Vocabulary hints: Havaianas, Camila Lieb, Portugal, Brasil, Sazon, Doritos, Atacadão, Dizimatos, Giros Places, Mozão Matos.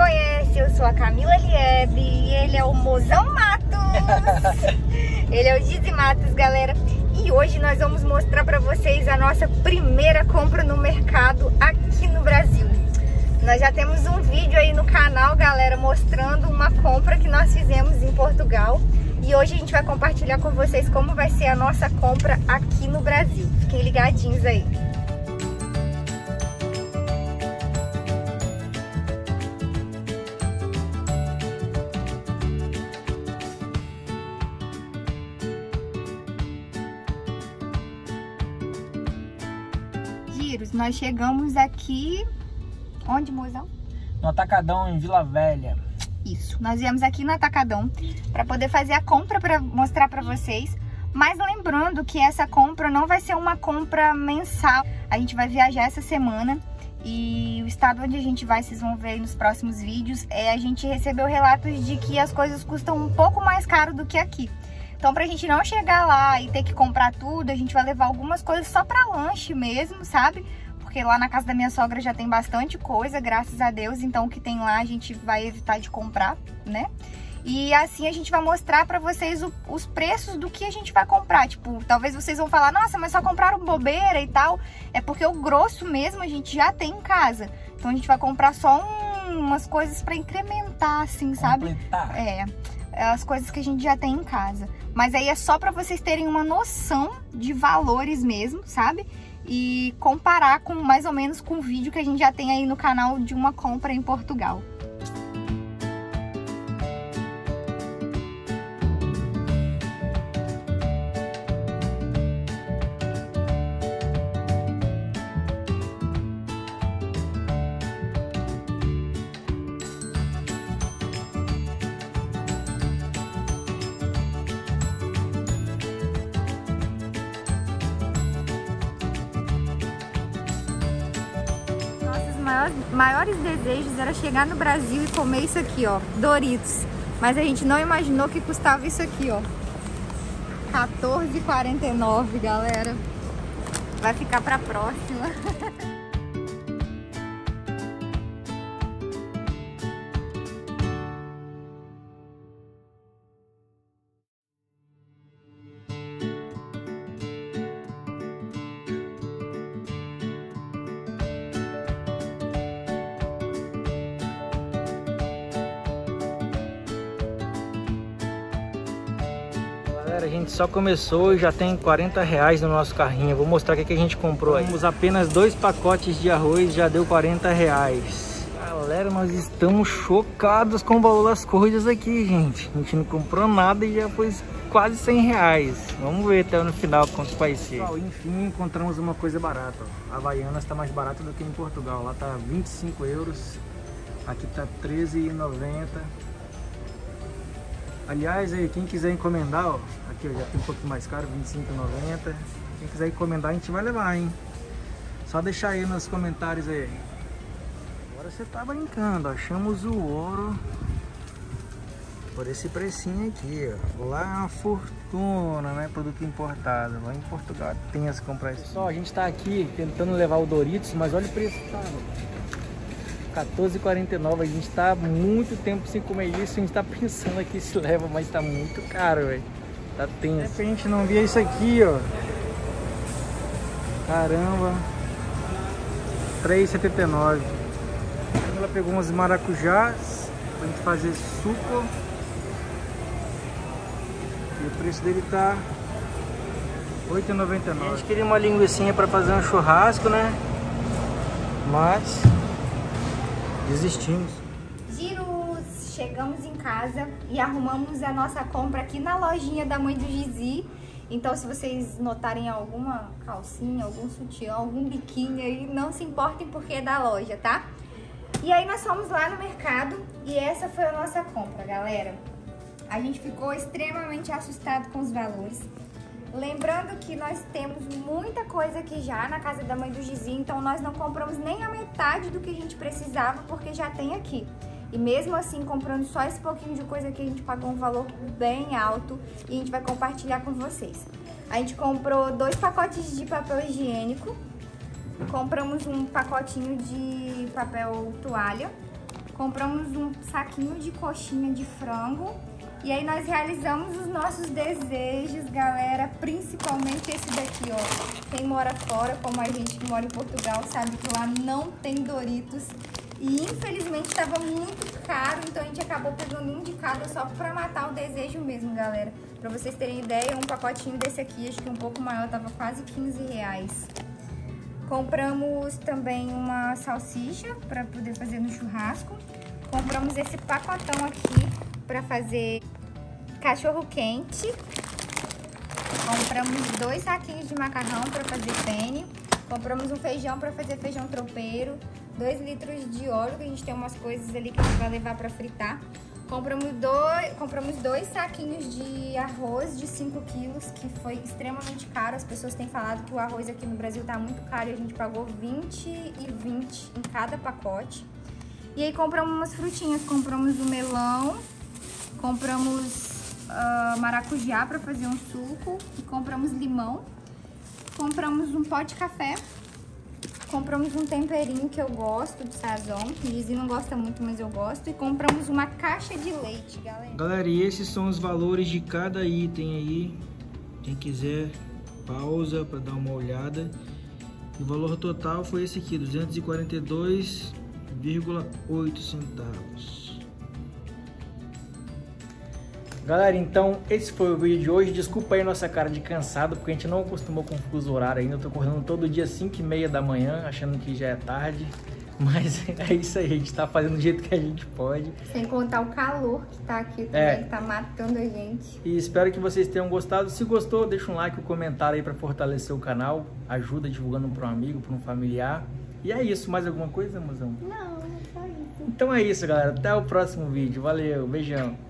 conhece, eu sou a Camila Lieb e ele é o Mozão Matos. Ele é o Dizimatos, galera. E hoje nós vamos mostrar pra vocês a nossa primeira compra no mercado aqui no Brasil. Nós já temos um vídeo aí no canal, galera, mostrando uma compra que nós fizemos em Portugal. E hoje a gente vai compartilhar com vocês como vai ser a nossa compra aqui no Brasil. Fiquem ligadinhos aí. Giros, nós chegamos aqui... Onde, Mozão? No Atacadão, em Vila Velha. Isso, nós viemos aqui no Atacadão para poder fazer a compra, para mostrar para vocês. Mas lembrando que essa compra não vai ser uma compra mensal. A gente vai viajar essa semana e o estado onde a gente vai, vocês vão ver aí nos próximos vídeos, a gente recebeu relatos de que as coisas custam um pouco mais caro do que aqui. Então, pra gente não chegar lá e ter que comprar tudo, a gente vai levar algumas coisas só pra lanche mesmo, sabe? Porque lá na casa da minha sogra já tem bastante coisa, graças a Deus. Então o que tem lá a gente vai evitar de comprar, né? E assim a gente vai mostrar pra vocês os preços do que a gente vai comprar. Tipo, talvez vocês vão falar, nossa, mas só compraram bobeira e tal. É porque o grosso mesmo a gente já tem em casa. Então a gente vai comprar só umas coisas pra incrementar, assim, sabe? Completar. É, as coisas que a gente já tem em casa. Mas aí é só pra vocês terem uma noção de valores mesmo, sabe? E comparar com mais ou menos com o vídeo que a gente já tem aí no canal de uma compra em Portugal. Maiores desejos era chegar no Brasil e comer isso aqui, ó, Doritos. Mas a gente não imaginou que custava isso aqui, ó, R$14,49, galera. Vai ficar pra próxima. A gente só começou e já tem R$40 no nosso carrinho. Vou mostrar o que a gente comprou aí. Temos apenas 2 pacotes de arroz, já deu R$40. Galera, nós estamos chocados com o valor das coisas aqui, gente. A gente não comprou nada e já foi quase R$100. Vamos ver até no final quanto vai ser. Pessoal, enfim, encontramos uma coisa barata. A Havaianas está mais barata do que em Portugal. Lá tá €25, aqui tá R$13,90. Aliás, aí, quem quiser encomendar, ó, aqui ó, já tem um pouco mais caro, R$25,90. Quem quiser encomendar, a gente vai levar, hein? Só deixar aí nos comentários aí. Agora você tá brincando, achamos o ouro por esse precinho aqui, ó. Lá é uma fortuna, né? Produto importado. Lá em Portugal tem as compras. Pessoal, a gente tá aqui tentando levar o Doritos, mas olha o preço que tá, mano. R$14,49, a gente tá há muito tempo sem comer isso, a gente tá pensando aqui se leva, mas tá muito caro, velho. Tá tenso. De repente não via isso aqui, ó. Caramba. R$3,79. Ela pegou umas maracujás pra gente fazer suco. E o preço dele tá R$8,99. A gente queria uma linguiçinha pra fazer um churrasco, né? Mas... desistimos. Giros, chegamos em casa e arrumamos a nossa compra aqui na lojinha da mãe do Gizi. Então, se vocês notarem alguma calcinha, algum sutiã, algum biquíni aí, não se importem porque é da loja, tá? E aí nós fomos lá no mercado e essa foi a nossa compra, galera. A gente ficou extremamente assustado com os valores. Lembrando que nós temos muita coisa aqui já na casa da mãe do Gizi, então nós não compramos nem a metade do que a gente precisava, porque já tem aqui. E mesmo assim, comprando só esse pouquinho de coisa aqui, a gente pagou um valor bem alto e a gente vai compartilhar com vocês. A gente comprou 2 pacotes de papel higiênico, compramos um pacotinho de papel toalha, Compramos um saquinho de coxinha de frango. E aí nós realizamos os nossos desejos, galera. Principalmente esse daqui, ó. Quem mora fora, como a gente que mora em Portugal, sabe que lá não tem Doritos. E infelizmente estava muito caro, então a gente acabou pegando um de cada só pra matar o desejo mesmo, galera. Pra vocês terem ideia, um pacotinho desse aqui, acho que um pouco maior, tava quase R$15. Compramos também uma salsicha pra poder fazer no churrasco. Compramos esse pacotão aqui para fazer cachorro quente. Compramos 2 saquinhos de macarrão para fazer penne. Compramos um feijão para fazer feijão tropeiro. 2 litros de óleo, que a gente tem umas coisas ali que a gente vai levar para fritar. Compramos dois saquinhos de arroz de 5 quilos, que foi extremamente caro. As pessoas têm falado que o arroz aqui no Brasil tá muito caro e a gente pagou 20 e 20 em cada pacote. E aí compramos umas frutinhas, compramos o melão, compramos maracujá para fazer um suco e compramos limão. Compramos um pó de café. Compramos um temperinho que eu gosto, de Sazon. Dizzy não gosta muito, mas eu gosto. E compramos uma caixa de leite, galera. Galera, e esses são os valores de cada item aí. Quem quiser, pausa para dar uma olhada. O valor total foi esse aqui, R$242,08. Galera, então esse foi o vídeo de hoje. Desculpa aí a nossa cara de cansado, porque a gente não acostumou com o fuso horário ainda. Eu tô acordando todo dia 5h30 da manhã, achando que já é tarde. Mas é isso aí, a gente tá fazendo do jeito que a gente pode. Sem contar o calor que tá aqui também, que tá matando a gente. E espero que vocês tenham gostado. Se gostou, deixa um like, um comentário aí pra fortalecer o canal. Ajuda divulgando pra um amigo, pra um familiar. E é isso, mais alguma coisa, mozão? Não, é só isso. Então é isso, galera. Até o próximo vídeo. Valeu, beijão.